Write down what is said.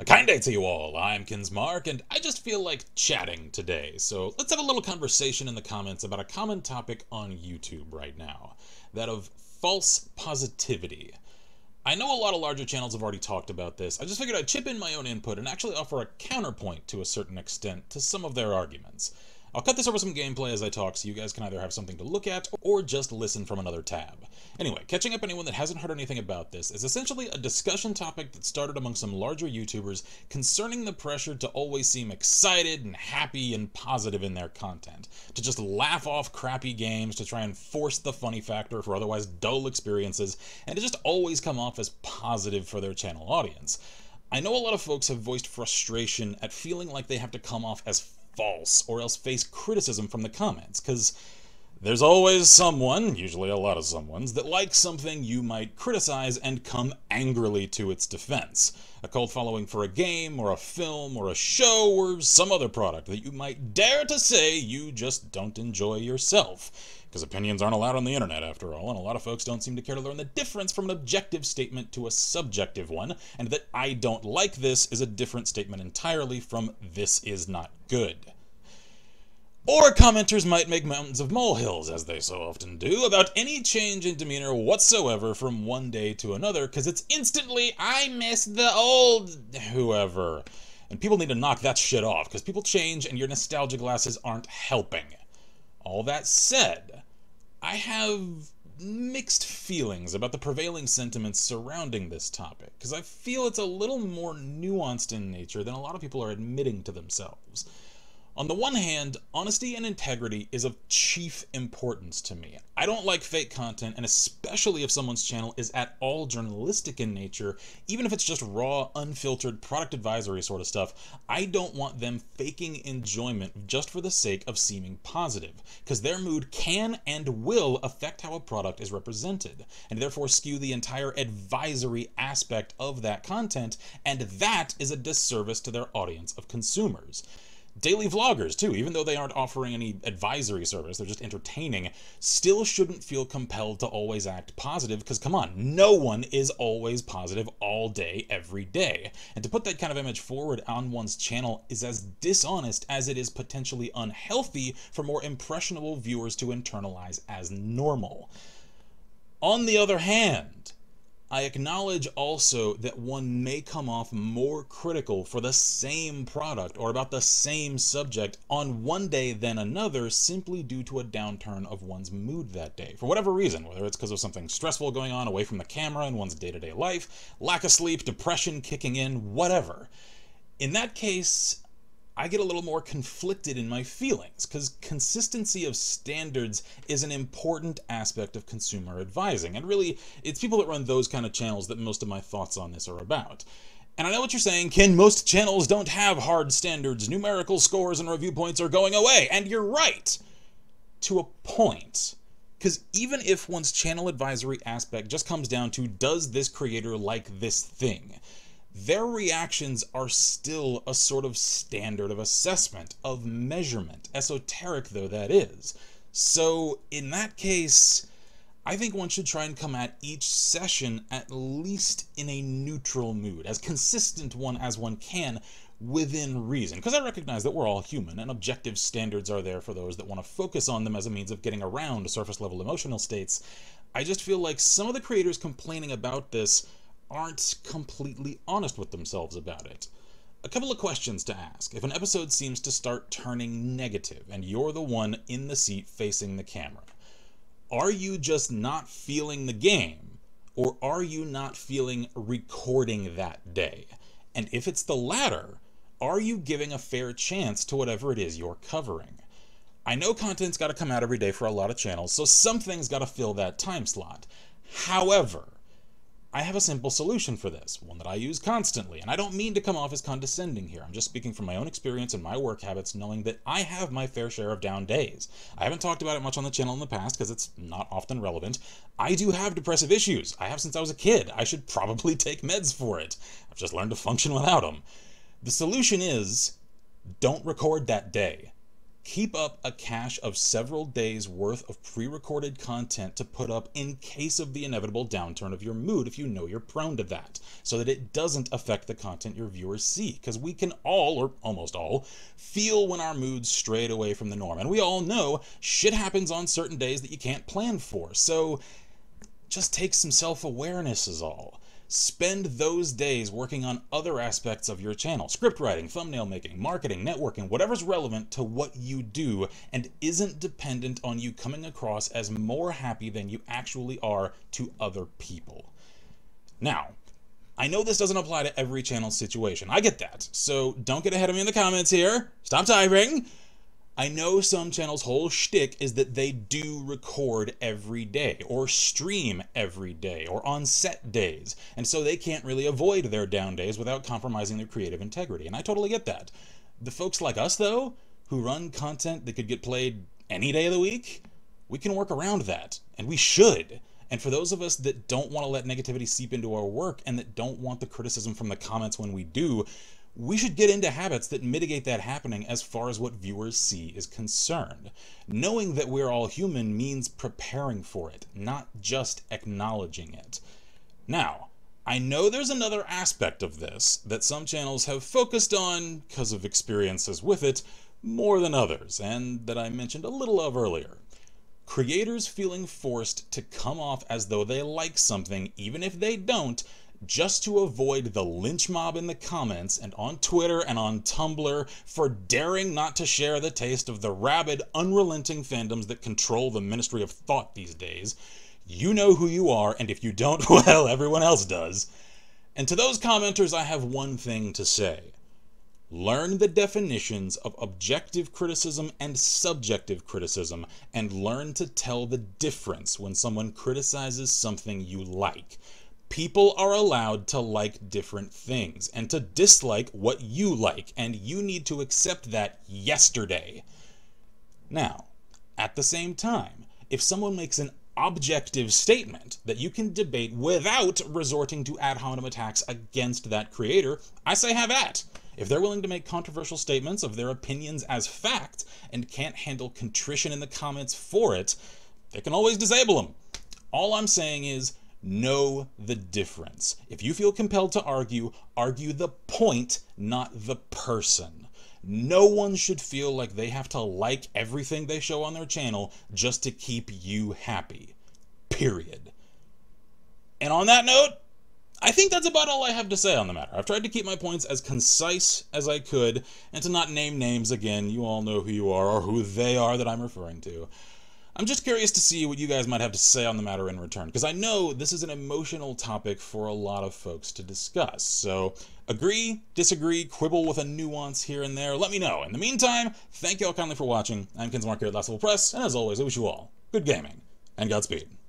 A kind day to you all, I'm Kinsmark, and I just feel like chatting today, so let's have a little conversation in the comments about a common topic on YouTube right now, that of false positivity. I know a lot of larger channels have already talked about this, I just figured I'd chip in my own input and actually offer a counterpoint to a certain extent to some of their arguments. I'll cut this over some gameplay as I talk so you guys can either have something to look at or just listen from another tab. Anyway, catching up anyone that hasn't heard anything about this is essentially a discussion topic that started among some larger YouTubers concerning the pressure to always seem excited and happy and positive in their content, to just laugh off crappy games, to try and force the funny factor for otherwise dull experiences, and to just always come off as positive for their channel audience. I know a lot of folks have voiced frustration at feeling like they have to come off as false, or else face criticism from the comments, because there's always someone, usually a lot of someones, that likes something you might criticize and come angrily to its defense. A cult following for a game, or a film, or a show, or some other product that you might dare to say you just don't enjoy yourself. Because opinions aren't allowed on the internet, after all, and a lot of folks don't seem to care to learn the difference from an objective statement to a subjective one, and that "I don't like this" is a different statement entirely from "this is not good." Or commenters might make mountains of molehills, as they so often do, about any change in demeanor whatsoever from one day to another, because it's instantly, "I miss the old whoever." And people need to knock that shit off, because people change and your nostalgia glasses aren't helping. All that said, I have mixed feelings about the prevailing sentiments surrounding this topic, because I feel it's a little more nuanced in nature than a lot of people are admitting to themselves. On the one hand, honesty and integrity is of chief importance to me. I don't like fake content, and especially if someone's channel is at all journalistic in nature, even if it's just raw, unfiltered, product advisory sort of stuff, I don't want them faking enjoyment just for the sake of seeming positive, because their mood can and will affect how a product is represented, and therefore skew the entire advisory aspect of that content, and that is a disservice to their audience of consumers. Daily vloggers, too, even though they aren't offering any advisory service, they're just entertaining, still shouldn't feel compelled to always act positive, because, come on, no one is always positive all day, every day. And to put that kind of image forward on one's channel is as dishonest as it is potentially unhealthy for more impressionable viewers to internalize as normal. On the other hand, I acknowledge also that one may come off more critical for the same product or about the same subject on one day than another simply due to a downturn of one's mood that day. For whatever reason, whether it's because of something stressful going on away from the camera in one's day-to-day life, lack of sleep, depression kicking in, whatever. In that case, I get a little more conflicted in my feelings, because consistency of standards is an important aspect of consumer advising, and really, it's people that run those kind of channels that most of my thoughts on this are about. And I know what you're saying, Ken, most channels don't have hard standards, numerical scores and review points are going away, and you're right, to a point. Because even if one's channel advisory aspect just comes down to, does this creator like this thing? Their reactions are still a sort of standard of assessment, of measurement, esoteric though that is. So in that case, I think one should try and come at each session at least in a neutral mood, as consistent one as one can, within reason, because I recognize that we're all human, and objective standards are there for those that want to focus on them as a means of getting around surface-level emotional states. I just feel like some of the creators complaining about this aren't completely honest with themselves about it. A couple of questions to ask. If an episode seems to start turning negative and you're the one in the seat facing the camera, are you just not feeling the game, or are you not feeling recording that day? And if it's the latter, are you giving a fair chance to whatever it is you're covering? I know content's got to come out every day for a lot of channels, so something's got to fill that time slot. However, I have a simple solution for this, one that I use constantly, and I don't mean to come off as condescending here. I'm just speaking from my own experience and my work habits, knowing that I have my fair share of down days. I haven't talked about it much on the channel in the past because it's not often relevant. I do have depressive issues. I have since I was a kid. I should probably take meds for it. I've just learned to function without them. The solution is, don't record that day. Keep up a cache of several days worth of pre-recorded content to put up in case of the inevitable downturn of your mood, if you know you're prone to that, so that it doesn't affect the content your viewers see, because we can all, or almost all, feel when our moods strayed away from the norm. And we all know shit happens on certain days that you can't plan for, so just take some self-awareness is all. Spend those days working on other aspects of your channel. Script writing, thumbnail making, marketing, networking, whatever's relevant to what you do and isn't dependent on you coming across as more happy than you actually are to other people. Now, I know this doesn't apply to every channel situation. I get that. So don't get ahead of me in the comments here. Stop typing. I know some channels' whole shtick is that they do record every day or stream every day or on set days, and so they can't really avoid their down days without compromising their creative integrity, and I totally get that. The folks like us, though, who run content that could get played any day of the week, we can work around that, and we should. And for those of us that don't want to let negativity seep into our work and that don't want the criticism from the comments when we do, we should get into habits that mitigate that happening as far as what viewers see is concerned. Knowing that we're all human means preparing for it, not just acknowledging it. Now, I know there's another aspect of this that some channels have focused on, because of experiences with it, more than others, and that I mentioned a little of earlier. Creators feeling forced to come off as though they like something, even if they don't, just to avoid the lynch mob in the comments and on Twitter and on Tumblr for daring not to share the taste of the rabid, unrelenting fandoms that control the Ministry of Thought these days. You know who you are, and if you don't, well, everyone else does. And to those commenters, I have one thing to say. Learn the definitions of objective criticism and subjective criticism, and learn to tell the difference when someone criticizes something you like. People are allowed to like different things and to dislike what you like, and you need to accept that yesterday. Now, at the same time, if someone makes an objective statement that you can debate without resorting to ad hominem attacks against that creator, I say have at. If they're willing to make controversial statements of their opinions as fact and can't handle contrition in the comments for it, they can always disable them. All I'm saying is, know the difference. If you feel compelled to argue, argue the point, not the person. No one should feel like they have to like everything they show on their channel just to keep you happy. Period. And on that note, I think that's about all I have to say on the matter. I've tried to keep my points as concise as I could and to not name names again. You all know who you are or who they are that I'm referring to. I'm just curious to see what you guys might have to say on the matter in return, because I know this is an emotional topic for a lot of folks to discuss. So agree, disagree, quibble with a nuance here and there. Let me know. In the meantime, thank you all kindly for watching. I'm Kinsmark here at Last Level Press, and as always, I wish you all good gaming and Godspeed.